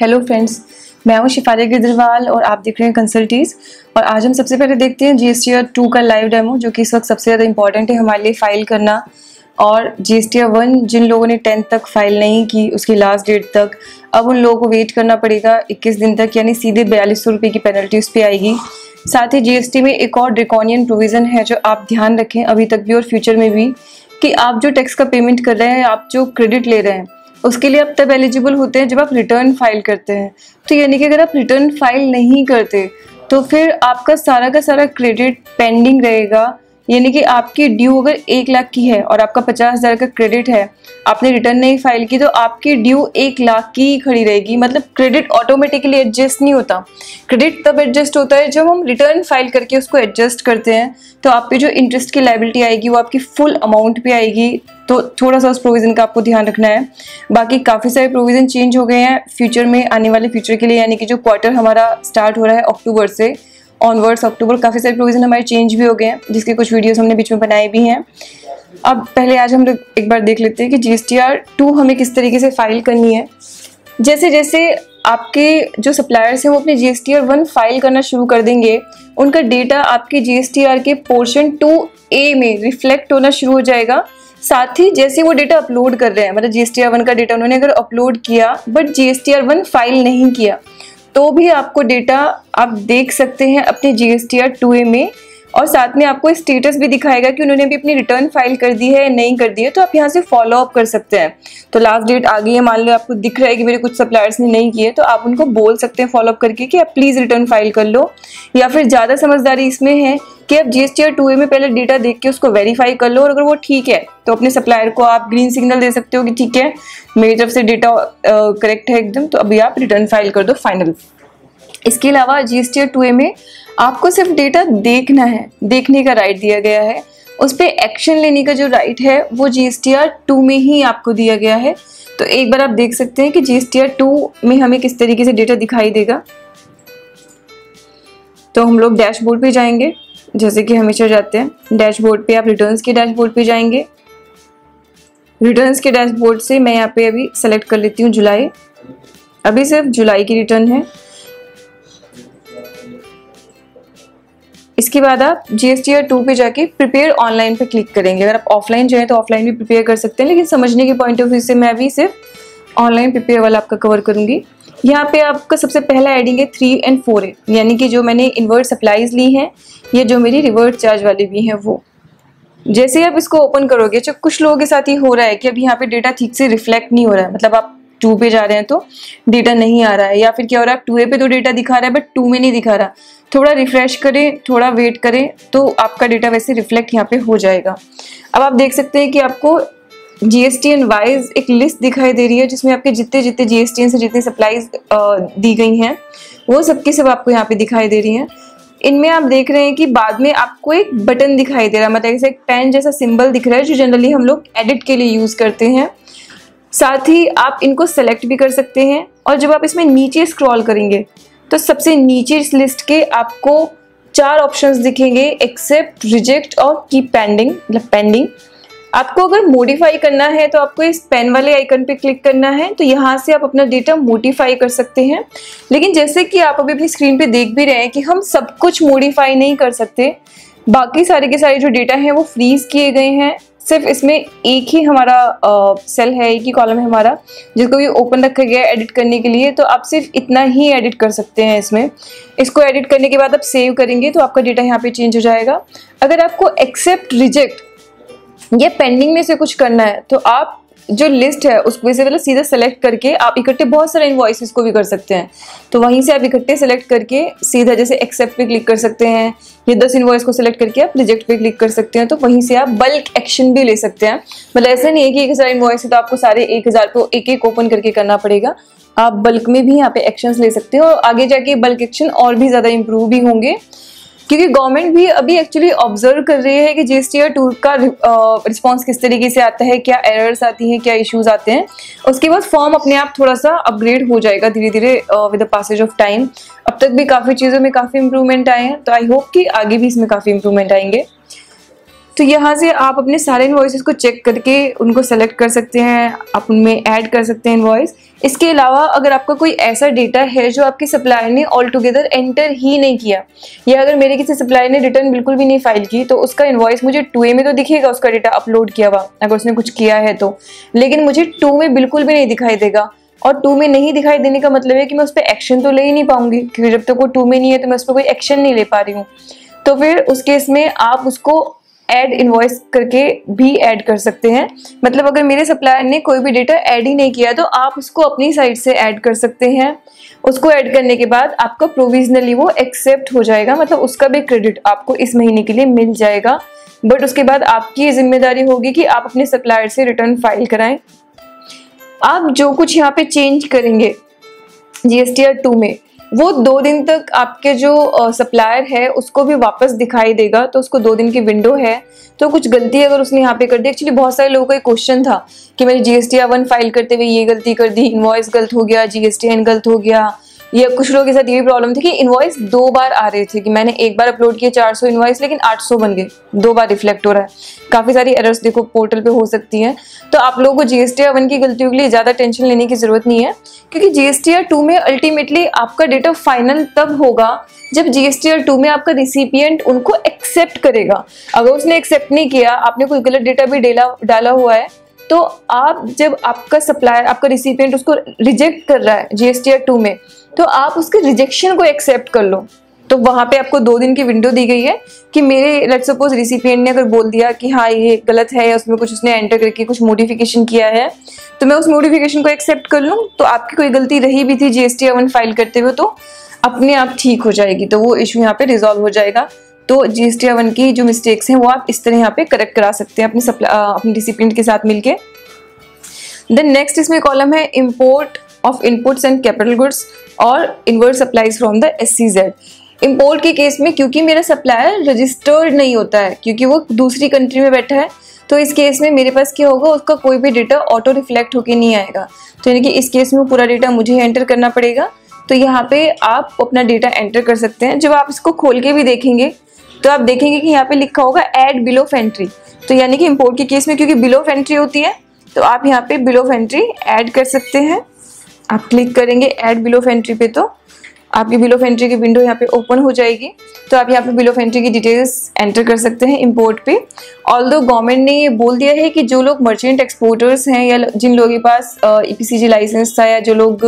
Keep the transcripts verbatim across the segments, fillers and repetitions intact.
Hello friends, मैं हूं शिफाली गिरधरवाल और आप देख रहे हैं कंसल्टीज। और आज हम सबसे पहले देखते हैं जीएसटीआर टू का लाइव डेमो, जो कि इस वक्त सबसे ज़्यादा इंपॉर्टेंट है हमारे लिए फाइल करना। और जीएसटीआर वन, जिन लोगों ने टेंथ तक फाइल नहीं की उसकी लास्ट डेट तक, अब उन लोगों को वेट करना पड़ेगा इक्कीस दिन तक, यानी सीधे बयालीस सौ रुपये की पेनल्टी उस पर आएगी। साथ ही जीएसटी में एक और ड्रैकोनियन प्रोविज़न है जो आप ध्यान रखें अभी तक भी और फ्यूचर में भी, कि आप जो टैक्स का पेमेंट कर रहे हैं, आप जो क्रेडिट ले रहे हैं, उसके लिए आप तब एलिजिबल होते हैं जब आप रिटर्न फाइल करते हैं। तो यानी कि अगर आप रिटर्न फाइल नहीं करते तो फिर आपका सारा का सारा क्रेडिट पेंडिंग रहेगा। यानी कि आपकी ड्यू अगर एक लाख की है और आपका पचास हज़ार का क्रेडिट है, आपने रिटर्न नहीं फाइल की तो आपकी ड्यू एक लाख की खड़ी रहेगी। मतलब क्रेडिट ऑटोमेटिकली एडजस्ट नहीं होता। क्रेडिट तब एडजस्ट होता है जब हम रिटर्न फाइल करके उसको एडजस्ट करते हैं। तो आपकी जो इंटरेस्ट की लायबिलिटी आएगी वो आपकी फुल अमाउंट पे आएगी। तो थोड़ा सा उस प्रोविज़न का आपको ध्यान रखना है। बाकी काफ़ी सारे प्रोविज़न चेंज हो गए हैं फ्यूचर में, आने वाले फ्यूचर के लिए। यानी कि जो क्वार्टर हमारा स्टार्ट हो रहा है अक्टूबर से ऑनवर्ड्स, अक्टूबर, काफ़ी सारे प्रोविज़न हमारे चेंज भी हो गए हैं, जिसके कुछ वीडियोस हमने बीच में बनाए भी हैं। अब पहले आज हम लोग एक बार देख लेते हैं कि जीएसटीआर टू हमें किस तरीके से फाइल करनी है। जैसे जैसे आपके जो सप्लायर्स हैं वो अपने जीएसटीआर वन फाइल करना शुरू कर देंगे, उनका डेटा आपके जीएसटीआर के पोर्शन टू ए में रिफ्लेक्ट होना शुरू हो जाएगा। साथ ही जैसे वो डेटा अपलोड कर रहे हैं, मतलब जीएसटीआर वन का डेटा उन्होंने अगर अपलोड किया बट जीएसटीआर वन फाइल नहीं किया, तो भी आपको डेटा आप देख सकते हैं अपने जीएसटीआर टू ए में। और साथ में आपको स्टेटस भी दिखाएगा कि उन्होंने भी अपनी रिटर्न फाइल कर दी है या नहीं कर दी है। तो आप यहाँ से फॉलोअप कर सकते हैं। तो लास्ट डेट आ गई है, मान लो आपको दिख रहा है कि मेरे कुछ सप्लायर्स ने नहीं किए, तो आप उनको बोल सकते हैं फॉलोअप करके कि आप प्लीज़ रिटर्न फाइल कर लो। या फिर ज़्यादा समझदारी इसमें है कि आप जीएसटीआर टू ए में पहले डेटा देख के उसको वेरीफाई कर लो, और अगर वो ठीक है तो अपने सप्लायर को आप ग्रीन सिग्नल दे सकते हो कि ठीक है, मेरी तरफ से डेटा करेक्ट है एकदम, तो अभी आप रिटर्न फाइल कर दो फाइनल। इसके अलावा जीएसटीआर टू ए में आपको सिर्फ डेटा देखना है, देखने का राइट दिया गया है। उस पर एक्शन लेने का जो राइट है वो जीएसटीआर टू में ही आपको दिया गया है। तो एक बार आप देख सकते हैं कि जीएसटीआर टू में हमें किस तरीके से डेटा दिखाई देगा। तो हम लोग डैशबोर्ड पे जाएंगे, जैसे कि हमेशा जाते हैं। डैशबोर्ड पे आप रिटर्न्स के डैशबोर्ड पे जाएंगे। रिटर्न्स के डैशबोर्ड से मैं यहाँ पे अभी सेलेक्ट कर लेती हूँ जुलाई। अभी सिर्फ जुलाई की रिटर्न है। इसके बाद आप जीएसटीआर टू पे जाके प्रिपेयर ऑनलाइन पे क्लिक करेंगे। अगर आप ऑफलाइन जाएँ तो ऑफलाइन भी प्रिपेयर कर सकते हैं, लेकिन समझने के पॉइंट ऑफ व्यू से मैं अभी सिर्फ ऑनलाइन प्रिपेयर वाला आपका कवर करूँगी। यहाँ पे आपका सबसे पहला एडिंग है थ्री एंड फोर है, यानी कि जो मैंने इन्वर्ट सप्लाईज ली हैं या जो मेरी रिवर्ट चार्ज वाली भी हैं वो। जैसे आप इसको ओपन करोगे, जो कुछ लोगों के साथ ही हो रहा है कि अब यहाँ पे डेटा ठीक से रिफ्लेक्ट नहीं हो रहा है, मतलब आप टू पे जा रहे हैं तो डेटा नहीं आ रहा है, या फिर क्या हो रहा है, आप टू ए पे तो डेटा दिखा रहा है बट टू में नहीं दिखा रहा। थोड़ा रिफ्रेश करें, थोड़ा वेट करें, तो आपका डेटा वैसे रिफ्लेक्ट यहाँ पे हो जाएगा। अब आप देख सकते हैं कि आपको जीएसटीएन वाइज एक लिस्ट दिखाई दे रही है, जिसमें आपके जितने जितने जीएसटीएन से जितनी सप्लाईज दी गई हैं वो सबकी सब आपको यहाँ पे दिखाई दे रही हैं। इनमें आप देख रहे हैं कि बाद में आपको एक बटन दिखाई दे रहा है, मतलब जैसे एक पेन जैसा सिंबल दिख रहा है, जो जनरली हम लोग एडिट के लिए यूज़ करते हैं। साथ ही आप इनको सेलेक्ट भी कर सकते हैं, और जब आप इसमें नीचे स्क्रॉल करेंगे तो सबसे नीचे इस लिस्ट के आपको चार ऑप्शंस दिखेंगे, एक्सेप्ट, रिजेक्ट और कीप पेंडिंग, मतलब पेंडिंग। आपको अगर मॉडिफाई करना है तो आपको इस पेन वाले आइकन पे क्लिक करना है, तो यहाँ से आप अपना डेटा मॉडिफाई कर सकते हैं। लेकिन जैसे कि आप अभी अपनी स्क्रीन पे देख भी रहे हैं कि हम सब कुछ मॉडिफाई नहीं कर सकते। बाकी सारे के सारे जो डेटा हैं वो फ्रीज किए गए हैं। सिर्फ इसमें एक ही हमारा आ, सेल है, एक ही कॉलम है हमारा, जिसको भी ओपन रखा गया है एडिट करने के लिए। तो आप सिर्फ इतना ही एडिट कर सकते हैं इसमें। इसको एडिट करने के बाद आप सेव करेंगे तो आपका डेटा यहाँ पे चेंज हो जाएगा। अगर आपको एक्सेप्ट, रिजेक्ट या पेंडिंग में से कुछ करना है तो आप जो लिस्ट है उसमें से मतलब सीधा सेलेक्ट करके आप इकट्ठे बहुत सारे इनवॉइसेस को भी कर सकते हैं। तो वहीं से आप इकट्ठे सेलेक्ट करके सीधा जैसे एक्सेप्ट पे क्लिक कर सकते हैं, ये दस इनवॉइस को सेलेक्ट करके आप रिजेक्ट पे क्लिक कर सकते हैं। तो वहीं से आप बल्क एक्शन भी ले सकते हैं। मतलब ऐसा नहीं है कि एक हज़ार इनवॉइस है तो आपको सारे एक हज़ार को एक एक ओपन करके करना पड़ेगा। आप बल्क में भी यहाँ पे एक्शंस ले सकते हो, और आगे जाके बल्क एक्शन और भी ज़्यादा इम्प्रूव भी होंगे, क्योंकि गवर्नमेंट भी अभी एक्चुअली ऑब्जर्व कर रही है कि जीएसटीआर टू का रिस्पांस किस तरीके से आता है, क्या एरर्स आती हैं, क्या इश्यूज आते हैं। उसके बाद फॉर्म अपने आप थोड़ा सा अपग्रेड हो जाएगा धीरे धीरे with the passage of time. अब तक भी काफ़ी चीज़ों में काफ़ी इंप्रूवमेंट आए हैं, तो आई होप कि आगे भी इसमें काफ़ी इंप्रूवमेंट आएंगे। तो यहाँ से आप अपने सारे इनवॉइसेस को चेक करके उनको सेलेक्ट कर सकते हैं, आप उनमें ऐड कर सकते हैं इनवॉइस। इसके अलावा अगर आपका कोई ऐसा डेटा है जो आपके सप्लायर ने ऑल टुगेदर एंटर ही नहीं किया, या अगर मेरे किसी सप्लायर ने रिटर्न बिल्कुल भी नहीं फाइल की, तो उसका इनवॉइस मुझे टू ए में तो दिखेगा उसका डेटा अपलोड किया हुआ अगर उसने कुछ किया है तो, लेकिन मुझे टू में बिल्कुल भी नहीं दिखाई देगा। और टू में नहीं दिखाई देने का मतलब है कि मैं उस पर एक्शन तो ले ही नहीं पाऊंगी, क्योंकि जब तक वो टू में नहीं है तो मैं उस पर कोई एक्शन नहीं ले पा रही हूँ। तो फिर उस केस में आप उसको ऐड इनवॉइस करके भी ऐड कर सकते हैं। मतलब अगर मेरे सप्लायर ने कोई भी डेटा ऐड ही नहीं किया तो आप उसको अपनी साइड से ऐड कर सकते हैं। उसको ऐड करने के बाद आपका प्रोविजनली वो एक्सेप्ट हो जाएगा, मतलब उसका भी क्रेडिट आपको इस महीने के लिए मिल जाएगा। बट उसके बाद आपकी ये जिम्मेदारी होगी कि आप अपने सप्लायर से रिटर्न फाइल कराएं। आप जो कुछ यहाँ पे चेंज करेंगे जीएसटीआर टू में, वो दो दिन तक आपके जो सप्लायर है उसको भी वापस दिखाई देगा, तो उसको दो दिन की विंडो है। तो कुछ गलती अगर उसने यहाँ पे कर दी, एक्चुअली बहुत सारे लोगों का एक क्वेश्चन था कि मैंने जीएसटीआर वन फाइल करते हुए ये गलती कर दी, इनवॉइस गलत हो गया, जीएसटीएन गलत हो गया, या कुछ लोगों के साथ ये भी प्रॉब्लम थी कि इनवॉइस दो बार आ रहे थे, कि मैंने एक बार अपलोड किया चार सौ इनवॉइस लेकिन आठ सौ बन गए, दो बार रिफ्लेक्ट हो रहा है। काफ़ी सारी एरर्स देखो पोर्टल पे हो सकती हैं। तो आप लोगों को जीएसटीआर वन की गलतियों के लिए ज़्यादा टेंशन लेने की ज़रूरत नहीं है, क्योंकि जीएसटीआर टू में अल्टीमेटली आपका डेटा फाइनल तब होगा जब जीएसटीआर टू में आपका रिसिपियंट उनको एक्सेप्ट करेगा। अगर उसने एक्सेप्ट नहीं किया, आपने कोई गलत डेटा भी डाला डाला हुआ है, तो आप जब आपका सप्लायर, आपका रिसिपिएंट उसको रिजेक्ट कर रहा है जीएसटीआर टू में, तो आप उसके रिजेक्शन को एक्सेप्ट कर लो। तो वहाँ पे आपको दो दिन की विंडो दी गई है कि मेरे लेट्स सपोज रिसिपिएंट ने अगर बोल दिया कि हाँ ये गलत है, या उसमें कुछ उसने एंटर करके कुछ मॉडिफिकेशन किया है, तो मैं उस मॉडिफिकेशन को एक्सेप्ट कर लूँ। तो आपकी कोई गलती रही भी थी जीएसटीआर वन फाइल करते हुए तो अपने आप ठीक हो जाएगी, तो वो इशू यहाँ पर रिजॉल्व हो जाएगा। तो जीएसटीआर वन की जो मिस्टेक्स हैं वो आप इस तरह यहाँ पे करेक्ट करा सकते हैं अपने सप्लाई अपने रिसिपिएंट के साथ मिलके। देन नेक्स्ट इसमें कॉलम है import of inputs and capital goods और inverse supplies from the SEZ. Import के केस में क्योंकि मेरा सप्लायर रजिस्टर्ड नहीं होता है, क्योंकि वो दूसरी कंट्री में बैठा है, तो इस केस में मेरे पास क्या होगा, उसका कोई भी डेटा ऑटो रिफ्लेक्ट होकर नहीं आएगा। तो यानी कि इस केस में पूरा डेटा मुझे ही एंटर करना पड़ेगा। तो यहाँ पे आप अपना डेटा एंटर कर सकते हैं। जब आप इसको खोल के भी देखेंगे तो आप देखेंगे कि यहाँ पे लिखा होगा ऐड बिलो फैंट्री, तो यानी कि इंपोर्ट के केस में क्योंकि बिलो फैंट्री होती है तो आप यहाँ पे बिलो फैंट्री ऐड कर सकते हैं। आप क्लिक करेंगे ऐड बिलो फैंट्री पे तो आपकी बिलो फैंट्री की विंडो यहाँ पे ओपन हो जाएगी। तो आप यहाँ पे बिलो फैंट्री की डिटेल्स एंटर कर सकते हैं इम्पोर्ट पे। ऑल्दो गवर्नमेंट ने ये बोल दिया है कि जो लोग मर्चेंट एक्सपोर्टर्स हैं या जिन लोगों के पास ई पी सी जी लाइसेंस था या जो लोग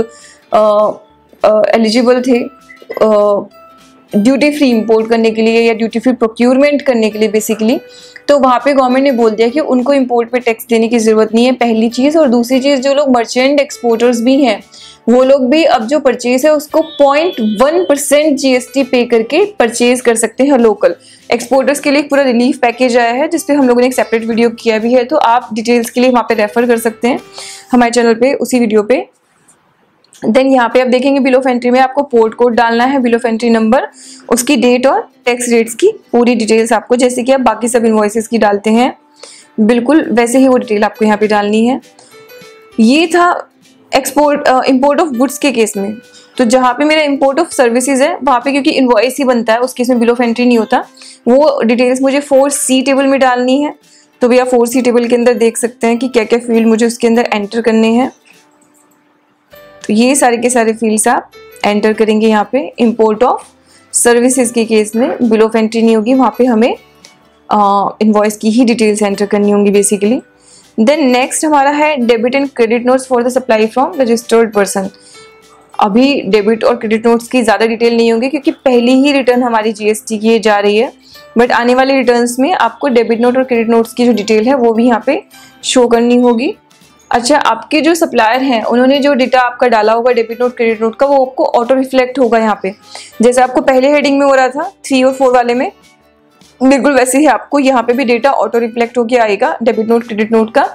एलिजिबल थे आ, ड्यूटी फ्री इंपोर्ट करने के लिए या ड्यूटी फ्री प्रोक्योरमेंट करने के लिए बेसिकली, तो वहाँ पे गवर्नमेंट ने बोल दिया कि उनको इंपोर्ट पे टैक्स देने की ज़रूरत नहीं है, पहली चीज़। और दूसरी चीज़, जो लोग मर्चेंट एक्सपोर्टर्स भी हैं वो लोग भी अब जो परचेज़ है उसको point one percent G S T pay करके परचेज कर सकते हैं लोकल। एक्सपोर्टर्स के लिए पूरा रिलीफ पैकेज आया है जिसपे हम लोगों ने एक सेपरेट वीडियो किया भी है, तो आप डिटेल्स के लिए वहाँ पर रेफर कर सकते हैं हमारे चैनल पर उसी वीडियो पर। देन यहाँ पे आप देखेंगे बिलो फैंट्री में आपको पोर्ट कोड डालना है, बिलो फैंट्री नंबर, उसकी डेट और टैक्स रेट्स की पूरी डिटेल्स आपको, जैसे कि आप बाकी सब इनवॉइसेस की डालते हैं बिल्कुल वैसे ही वो डिटेल आपको यहाँ पे डालनी है। ये था एक्सपोर्ट इंपोर्ट ऑफ गुड्स के केस में। तो जहाँ पे मेरा इंपोर्ट ऑफ सर्विसेज है वहाँ पे क्योंकि इनवॉइस ही बनता है उस केस में बिलो फैंट्री नहीं होता। वो डिटेल्स मुझे फोर सी टेबल में डालनी है, तो भैया फोर सी टेबल के अंदर देख सकते हैं कि क्या क्या फील्ड मुझे उसके अंदर एंटर करने हैं। तो ये सारे के सारे फील्ड्स आप एंटर करेंगे यहाँ पे। इंपोर्ट ऑफ सर्विसेज के केस में बिलो फैंट्री नहीं होगी, वहाँ पे हमें इनवॉइस की ही डिटेल्स एंटर करनी होंगी बेसिकली। देन नेक्स्ट हमारा है debit and credit notes for the supply from registered person. अभी डेबिट और क्रेडिट नोट्स की ज़्यादा डिटेल नहीं होगी क्योंकि पहली ही रिटर्न हमारी जीएसटी की जा रही है, बट आने वाली रिटर्न्स में आपको डेबिट नोट और क्रेडिट नोट्स की जो डिटेल है वो भी यहाँ पे शो करनी होगी। अच्छा, आपके जो सप्लायर हैं उन्होंने जो डेटा आपका डाला होगा डेबिट नोट क्रेडिट नोट का, वो आपको ऑटो रिफ्लेक्ट होगा यहाँ पे। जैसे आपको पहले हेडिंग में हो रहा था थ्री और फोर वाले में, बिल्कुल वैसे ही आपको यहाँ पे भी डेटा ऑटो रिफ्लेक्ट होकर आएगा डेबिट नोट क्रेडिट नोट का।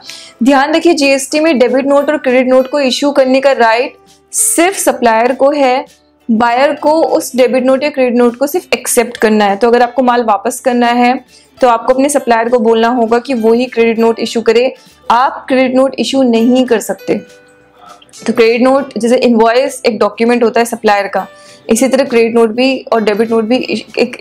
ध्यान रखिए, जीएसटी में डेबिट नोट और क्रेडिट नोट को इश्यू करने का राइट सिर्फ सप्लायर को है, बायर को उस डेबिट नोट या क्रेडिट नोट को सिर्फ एक्सेप्ट करना है। तो अगर आपको माल वापस करना है तो आपको अपने सप्लायर को बोलना होगा कि वो ही क्रेडिट नोट इशू करे, आप क्रेडिट नोट इशू नहीं कर सकते। तो क्रेडिट नोट, जैसे इनवॉइस एक डॉक्यूमेंट होता है सप्लायर का, इसी तरह क्रेडिट नोट भी और डेबिट नोट भी एक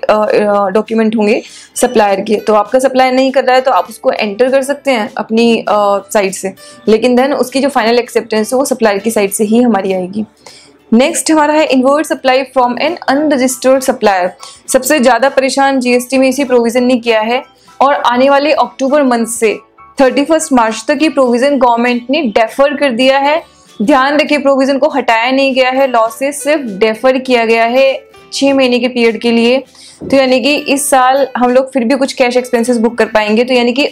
डॉक्यूमेंट होंगे सप्लायर के। तो आपका सप्लायर नहीं कर रहा है तो आप उसको एंटर कर सकते हैं अपनी साइट से, लेकिन देन उसकी जो फाइनल एक्सेप्टेंस है वो सप्लायर की साइट से ही हमारी आएगी। नेक्स्ट हमारा है inward supply from an unregistered supplier. सबसे ज़्यादा परेशान जीएसटी में इसी प्रोविज़न ने किया है और आने वाले अक्टूबर मंथ से इकतीस मार्च तक ये प्रोविज़न गवर्नमेंट ने डेफर कर दिया है। ध्यान रखिए, प्रोविज़न को हटाया नहीं गया है लॉ से, सिर्फ डेफर किया गया है छः महीने के पीरियड के लिए। तो यानी कि इस साल हम लोग फिर भी कुछ कैश एक्सपेंसेस बुक कर पाएंगे। तो यानी कि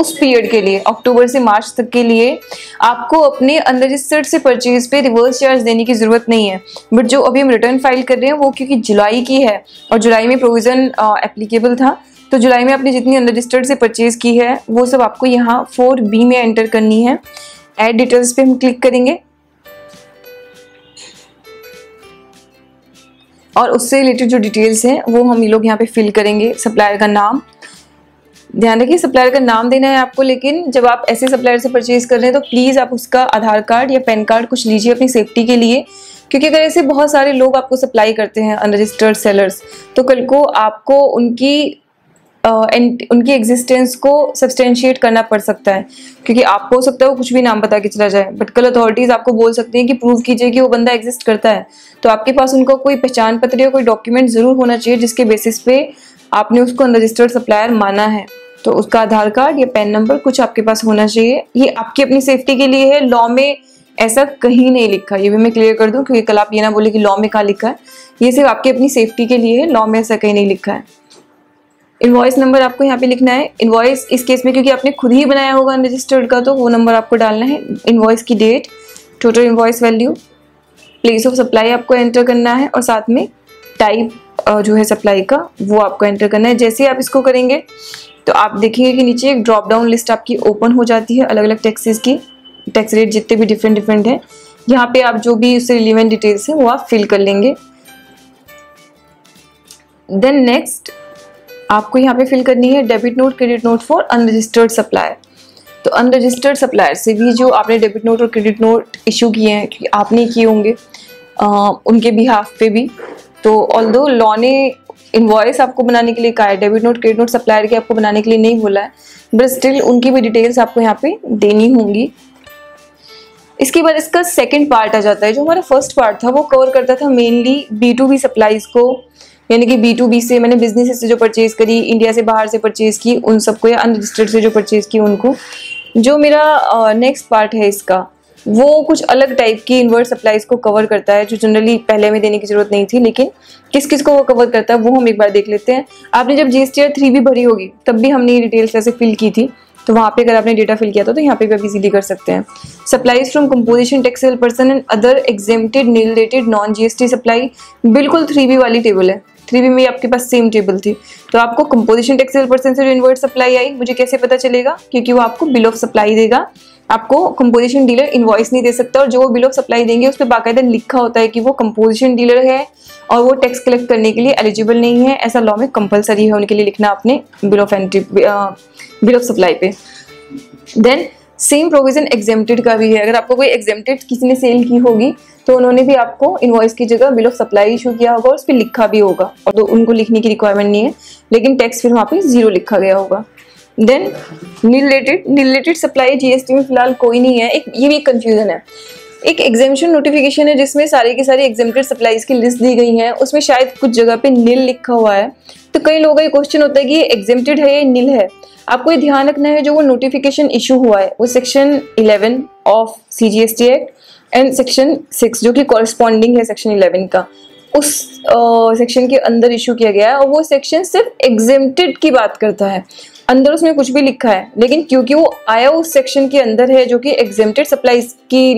उस पीरियड के लिए, अक्टूबर से मार्च तक के लिए, आपको अपने अनरजिस्टर्ड से परचेज पे रिवर्स चार्ज देने की ज़रूरत नहीं है। बट जो अभी हम रिटर्न फाइल कर रहे हैं वो क्योंकि जुलाई की है और जुलाई में प्रोविज़न एप्लीकेबल था, तो जुलाई में आपने जितनी अनरजिस्टर्ड से परचेज़ की है वो सब आपको यहाँ फोर बी में एंटर करनी है। ऐड डिटेल्स पे हम क्लिक करेंगे और उससे रिलेटेड जो डिटेल्स हैं वो हम लोग यहाँ पे फिल करेंगे। सप्लायर का नाम, ध्यान रखिए सप्लायर का नाम देना है आपको, लेकिन जब आप ऐसे सप्लायर से परचेज कर रहे हैं तो प्लीज़ आप उसका आधार कार्ड या पैन कार्ड कुछ लीजिए अपनी सेफ्टी के लिए, क्योंकि अगर ऐसे बहुत सारे लोग आपको सप्लाई करते हैं अनरजिस्टर्ड सेलर्स, तो कल को आपको उनकी एंड uh, उनकी एग्जिस्टेंस को सब्सटेंशिएट करना पड़ सकता है, क्योंकि आपको हो सकता है वो कुछ भी नाम बता के चला जाए, बट कल अथॉरिटीज़ आपको बोल सकती हैं कि प्रूव कीजिए कि वो बंदा एग्जिस्ट करता है। तो आपके पास उनका कोई पहचान पत्र या कोई डॉक्यूमेंट ज़रूर होना चाहिए जिसके बेसिस पे आपने उसको अनरजिस्टर्ड सप्लायर माना है। तो उसका आधार कार्ड या पैन नंबर कुछ आपके पास होना चाहिए। ये आपकी अपनी सेफ्टी के लिए है, लॉ में ऐसा कहीं नहीं लिखा, ये भी मैं क्लियर कर दूँ, क्योंकि कल आप ये ना बोले कि लॉ में कहाँ लिखा है। ये सिर्फ आपकी अपनी सेफ्टी के लिए है, लॉ में ऐसा कहीं नहीं लिखा है। इनवॉइस नंबर आपको यहाँ पे लिखना है। इनवॉइस इस केस में क्योंकि आपने खुद ही बनाया होगा अनरजिस्टर्ड का, तो वो नंबर आपको डालना है। इनवॉइस की date, total invoice value, place of supply आपको एंटर करना है और साथ में टाइप जो है सप्लाई का वो आपको एंटर करना है। जैसे ही आप इसको करेंगे तो आप देखेंगे कि नीचे एक ड्रॉप डाउन लिस्ट आपकी ओपन हो जाती है अलग अलग टैक्सेस की, टैक्स रेट जितने भी डिफरेंट डिफरेंट हैं। यहाँ पर आप जो भी उससे रिलेवेंट डिटेल्स हैं वो आप फिल कर लेंगे। देन नेक्स्ट आपको यहाँ पे फिल करनी है debit note credit note for unregistered supplier. तो अनरजिस्टर्ड सप्लायर से भी जो आपने डेबिट नोट और क्रेडिट नोट इशू किए हैं, क्योंकि आपने किए होंगे आ, उनके बिहाफ पे भी, तो ऑल्दो लॉ ने इनवॉइस आपको बनाने के लिए कहा है, debit note credit note supplier के आपको बनाने के लिए नहीं बोला है, बट स्टिल उनकी भी डिटेल्स आपको यहाँ पे देनी होंगी। इसके बाद इसका सेकेंड पार्ट आ जाता है। जो हमारा फर्स्ट पार्ट था वो कवर करता था mainly B to B supplies को, यानी कि बी टू बी से मैंने बिजनेस से जो परचेज़ करी, इंडिया से बाहर से परचेज़ की उन सबको, या अनरजिस्टर्ड से जो परचेज़ की उनको। जो मेरा नेक्स्ट uh, पार्ट है इसका, वो कुछ अलग टाइप की इनवर्ड सप्लाईज को कवर करता है, जो जनरली पहले में देने की ज़रूरत नहीं थी, लेकिन किस किस को वो कवर करता है वो हम एक बार देख लेते हैं। आपने जब G S T R three भी भरी होगी तब भी हमने ये डिटेल्स ऐसे फिल की थी, तो वहाँ पे अगर आपने डेटा फिल किया था तो यहाँ पे भी आप इजीली कर सकते हैं। Supplies from composition taxable person and other exempted nil rated non GST supply, बिल्कुल थ्री बी वाली टेबल है, थ्री बी में आपके पास सेम टेबल थी। तो आपको कंपोजिशन टैक्सेबल पर्सन से जो इनवर्ड सप्लाई आई, मुझे कैसे पता चलेगा, क्योंकि वो आपको बिल ऑफ सप्लाई देगा। आपको कंपोजिशन डीलर इनवॉइस नहीं दे सकता, और जो वो बिल ऑफ सप्लाई देंगे उस पर बाकायदा लिखा होता है कि वो कंपोजिशन डीलर है और वो टैक्स कलेक्ट करने के लिए एलिजिबल नहीं है। ऐसा लॉ में कंपलसरी है उनके लिए लिखना अपने bill of entry bill of supply पे। देन सेम प्रोविज़न एग्जेम्प्टेड का भी है। अगर आपको कोई एग्जेम्प्टेड किसी ने सेल की होगी तो उन्होंने भी आपको इनवॉइस की जगह बिल ऑफ सप्लाई इशू किया होगा और उस पर लिखा भी होगा, और तो उनको लिखने की रिक्वायरमेंट नहीं है, लेकिन टैक्स फिर वहाँ पे जीरो लिखा गया होगा। Then nil rated nil rated supply GST में फिलहाल कोई नहीं है। एक ये भी एक कन्फ्यूज़न है, एक एग्जेम्पशन नोटिफिकेशन है जिसमें सारे के सारे एग्जेम्प्टेड सप्लाईज की लिस्ट दी गई है, उसमें शायद कुछ जगह पे नील लिखा हुआ है, तो कई लोगों का ये क्वेश्चन होता है कि ये एग्जेम्प्टेड है या नील है। आपको ये ध्यान रखना है जो वो नोटिफिकेशन इशू हुआ है वो section eleven of C G S T act and section six जो कि कॉरस्पॉन्डिंग है सेक्शन इलेवन का, उस सेक्शन uh, के अंदर इशू किया गया है, और वो सेक्शन सिर्फ एग्जेम्प्टेड की बात करता है, अंदर उसमें कुछ भी लिखा है, लेकिन क्योंकि वो आया उस सेक्शन के अंदर है जो कि एग्जेम्प्टेड सप्लाईज की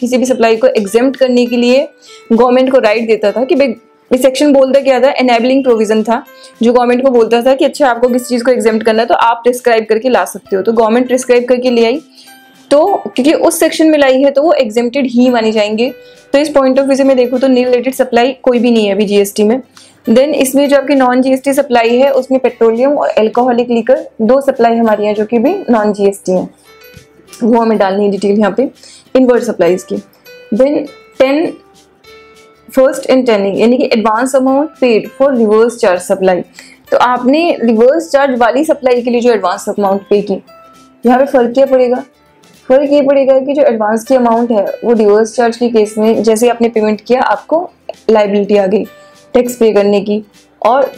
किसी भी सप्लाई को एग्जेम्प्ट करने के लिए गवर्नमेंट को राइट देता था कि भाई इस सेक्शन बोलता क्या था, एनेबलिंग प्रोविज़न था जो गवर्नमेंट को बोलता था कि अच्छा आपको किसी चीज़ को एग्जेम्प्ट करना है तो आप प्रिस्क्राइब करके ला सकते हो। तो गवर्नमेंट प्रिस्क्राइब करके ले आई, तो क्योंकि उस सेक्शन में लाई है तो वो एग्जेम्प्टेड ही माने जाएंगे। तो इस पॉइंट ऑफ व्यू से मैं देखूँ तो नील रिलेटेड सप्लाई कोई भी नहीं है अभी जीएसटी में। देन इसमें जो आपकी नॉन जीएसटी सप्लाई है उसमें पेट्रोलियम और एल्कोहलिक लीकर दो सप्लाई हमारी हैं जो कि भी नॉन जीएसटी हैं। वो हमें डालनी है डिटेल यहाँ पे इनवर्ड सप्लाईज की. देन टेन फर्स्ट एंड टेनिंग यानी कि advance amount paid for reverse charge supply. तो आपने रिवर्स चार्ज वाली सप्लाई के लिए जो एडवांस अमाउंट पे की, यहाँ पे फर्क क्या पड़ेगा? फर्क ये पड़ेगा कि जो एडवांस की अमाउंट है वो रिवर्स चार्ज के केस में जैसे आपने पेमेंट किया आपको लाइबिलिटी आ गई टैक्स पे करने की, और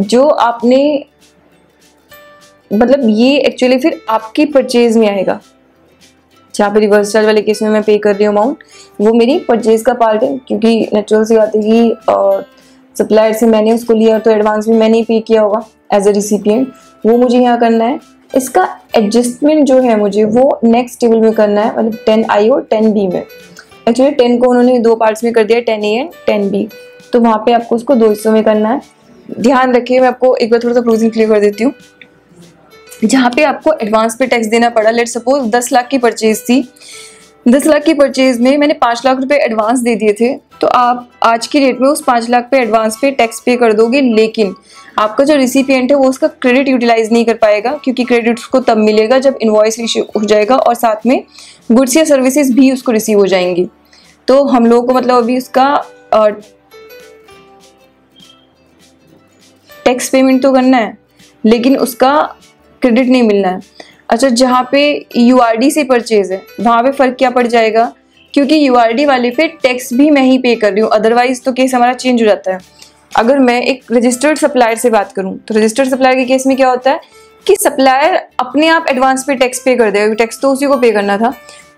जो आपने मतलब ये एक्चुअली फिर आपकी परचेज में आएगा. जहाँ पे रिवर्स चार्ज वाले केस में मैं पे कर रही हूँ अमाउंट, वो मेरी परचेज का पार्ट है, क्योंकि नेचुरल सी बात है कि सप्लायर से मैंने उसको लिया तो एडवांस में मैंने ही पे किया होगा एज ए रिसिपिएंट. वो मुझे यहाँ करना है. इसका एडजस्टमेंट जो है मुझे वो नेक्स्ट टेबल में करना है, मतलब टेन आई और टेन बी में. एक्चुअली टेन को उन्होंने दो पार्ट्स में कर दिया, ten A and ten B. तो वहाँ पे आपको उसको दो हिस्सों में करना है. ध्यान रखिए, मैं आपको एक बार थोड़ा सा क्लोजिंग क्लियर कर देती हूँ. जहाँ पे आपको एडवांस पे टैक्स देना पड़ा, लेट सपोज दस लाख की परचेज थी, दस लाख की परचेज में मैंने पाँच लाख रुपए एडवांस दे दिए थे, तो आप आज की डेट में उस पाँच लाख पे एडवांस पे टैक्स पे कर दोगे, लेकिन आपका जो रिसिपिएंट है वो उसका क्रेडिट यूटिलाइज नहीं कर पाएगा, क्योंकि क्रेडिट उसको तब मिलेगा जब इन्वॉइस इश्यू हो जाएगा और साथ में गुड्स या सर्विसेज भी उसको रिसीव हो जाएंगी. तो हम लोगों को मतलब अभी उसका टैक्स पेमेंट तो करना है लेकिन उसका क्रेडिट नहीं मिलना है. अच्छा, जहाँ पे यू आर डी से परचेज है वहाँ पे फ़र्क क्या पड़ जाएगा, क्योंकि यू आर डी वाले पे टैक्स भी मैं ही पे कर रही हूँ, अदरवाइज तो केस हमारा चेंज हो जाता है. अगर मैं एक रजिस्टर्ड सप्लायर से बात करूँ तो रजिस्टर्ड सप्लायर के केस में क्या होता है कि सप्लायर अपने आप एडवांस पे टैक्स पे कर देगा, टैक्स तो उसी को पे करना था.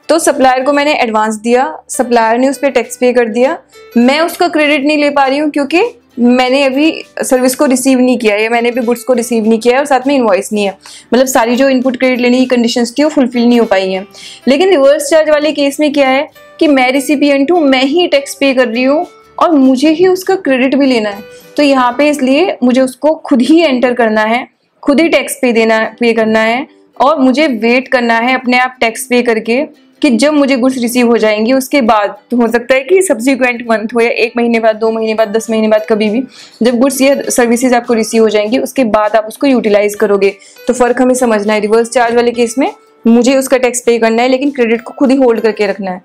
तो सप्लायर को मैंने एडवांस दिया, सप्लायर ने उस पर टैक्स पे कर दिया, मैं उसका क्रेडिट नहीं ले पा रही हूँ क्योंकि मैंने अभी सर्विस को रिसीव नहीं किया या मैंने अभी गुड्स को रिसीव नहीं किया है और साथ में इनवॉइस नहीं है, मतलब सारी जो इनपुट क्रेडिट लेने की कंडीशंस थी वो फुलफिल नहीं हो पाई हैं. लेकिन रिवर्स चार्ज वाले केस में क्या है कि मैं रिसिपिएंट हूँ, मैं ही टैक्स पे कर रही हूँ और मुझे ही उसका क्रेडिट भी लेना है, तो यहाँ पे इसलिए मुझे उसको खुद ही एंटर करना है, खुद ही टैक्स पे देना पे करना है और मुझे वेट करना है अपने आप टैक्स पे करके कि जब मुझे गुड्स रिसीव हो जाएंगी उसके बाद, तो हो सकता है कि सब्सिक्वेंट मंथ हो या एक महीने बाद, दो महीने बाद, दस महीने बाद, कभी भी जब गुड्स या सर्विसेज आपको रिसीव हो जाएंगी उसके बाद आप उसको यूटिलाइज करोगे. तो फ़र्क हमें समझना है. रिवर्स चार्ज वाले केस में मुझे उसका टैक्स पे करना है लेकिन क्रेडिट को खुद ही होल्ड करके रखना है,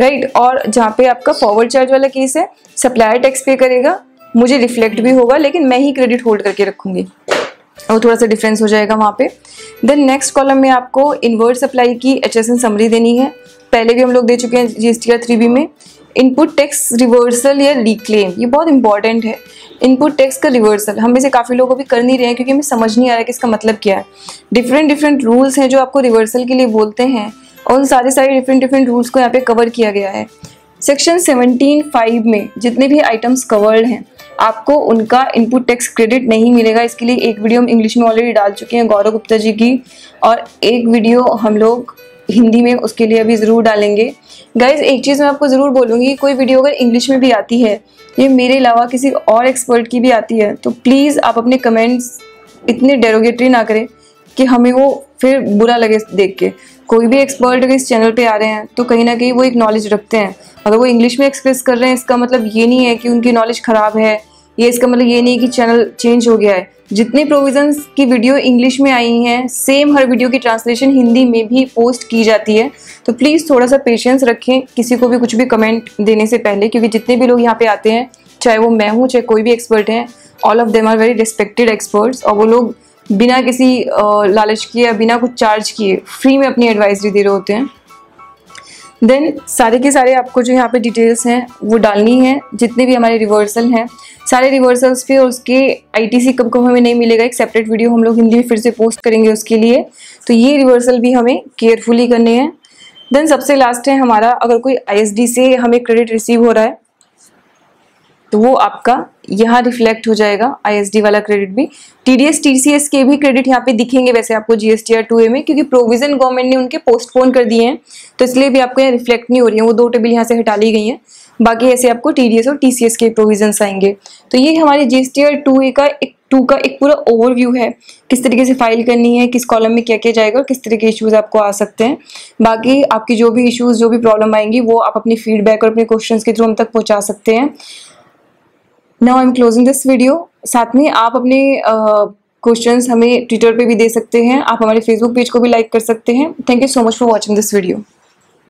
राइट. और जहाँ पे आपका फॉरवर्ड चार्ज वाला केस है, सप्लायर टैक्स पे करेगा, मुझे रिफ्लेक्ट भी होगा लेकिन मैं ही क्रेडिट होल्ड करके रखूँगी, वो थोड़ा सा डिफरेंस हो जाएगा वहाँ पे. देन नेक्स्ट कॉलम में आपको इनवर्ड सप्लाई की एचएसएन समरी देनी है. पहले भी हम लोग दे चुके हैं जीएसटीआर थ्री बी में. इनपुट टैक्स रिवर्सल या रिक्लेम ये बहुत इंपॉर्टेंट है. इनपुट टैक्स का रिवर्सल हम में से काफ़ी लोग अभी कर नहीं रहे हैं क्योंकि हमें समझ नहीं आ रहा है कि इसका मतलब क्या है. डिफरेंट डिफरेंट रूल्स हैं जो आपको रिवर्सल के लिए बोलते हैं और उन सारे सारे डिफरेंट डिफरेंट रूल्स को यहाँ पे कवर किया गया है. सेक्शन सेवनटीन फाइव में जितने भी आइटम्स कवर्ड हैं आपको उनका इनपुट टैक्स क्रेडिट नहीं मिलेगा. इसके लिए एक वीडियो हम इंग्लिश में ऑलरेडी डाल चुके हैं गौरव गुप्ता जी की, और एक वीडियो हम लोग हिंदी में उसके लिए अभी ज़रूर डालेंगे. गाइज, एक चीज़ मैं आपको ज़रूर बोलूँगी, कोई वीडियो अगर इंग्लिश में भी आती है, ये मेरे अलावा किसी और एक्सपर्ट की भी आती है, तो प्लीज़ आप अपने कमेंट्स इतने डेरोगेटरी ना करें कि हमें वो फिर बुरा लगे देख के. कोई भी एक्सपर्ट अगर इस चैनल पे आ रहे हैं तो कहीं ना कहीं वो एक नॉलेज रखते हैं. अगर वो इंग्लिश में एक्सप्रेस कर रहे हैं इसका मतलब ये नहीं है कि उनकी नॉलेज ख़राब है, ये इसका मतलब ये नहीं कि चैनल चेंज हो गया है. जितने प्रोविजंस की वीडियो इंग्लिश में आई हैं, सेम हर वीडियो की ट्रांसलेशन हिंदी में भी पोस्ट की जाती है, तो प्लीज़ थोड़ा सा पेशेंस रखें किसी को भी कुछ भी कमेंट देने से पहले, क्योंकि जितने भी लोग यहाँ पे आते हैं, चाहे वो मैं हूँ चाहे कोई भी एक्सपर्ट हैं, all of them are very respected experts, और वो लोग बिना किसी लालच किए या बिना कुछ चार्ज किए फ्री में अपनी एडवाइजरी दे रहे होते हैं. देन सारे के सारे आपको जो यहाँ पे डिटेल्स हैं वो डालनी है, जितने भी हमारे रिवर्सल हैं सारे रिवर्सल्स पे, और उसके आईटीसी कब कब हमें नहीं मिलेगा एक सेपरेट वीडियो हम लोग हिंदी में फिर से पोस्ट करेंगे उसके लिए. तो ये रिवर्सल भी हमें केयरफुली करने हैं. देन सबसे लास्ट है हमारा, अगर कोई आईएसडी से हमें क्रेडिट रिसीव हो रहा है तो वो आपका यहाँ रिफ्लेक्ट हो जाएगा, आईएसडी वाला क्रेडिट भी. टीडीएस टीसीएस के भी क्रेडिट यहाँ पे दिखेंगे वैसे आपको जीएसटीआर टू ए में, क्योंकि प्रोविजन गवर्नमेंट ने उनके पोस्टपोन कर दिए हैं तो इसलिए भी आपको यहाँ रिफ्लेक्ट नहीं हो रही है, वो दो टेबल यहाँ से हटा ली गई हैं. बाकी ऐसे आपको टीडीएस और टीसीएस के प्रोविजन्स आएंगे. तो ये हमारे जीएसटीआर टू ए का एक टू का एक पूरा ओवरव्यू है, किस तरीके से फाइल करनी है, किस कॉलम में क्या किया जाएगा और किस तरह के इश्यूज़ आपको आ सकते हैं. बाकी आपकी जो भी इश्यूज़ जो भी प्रॉब्लम आएंगी वो आप अपनी फीडबैक और अपने क्वेश्चन के थ्रू हम तक पहुँचा सकते हैं. Now I am closing this video. साथ में आप अपने क्वेश्चंस हमें ट्विटर पे भी दे सकते हैं, आप हमारे फेसबुक पेज को भी लाइक कर सकते हैं। Thank you so much for watching this video.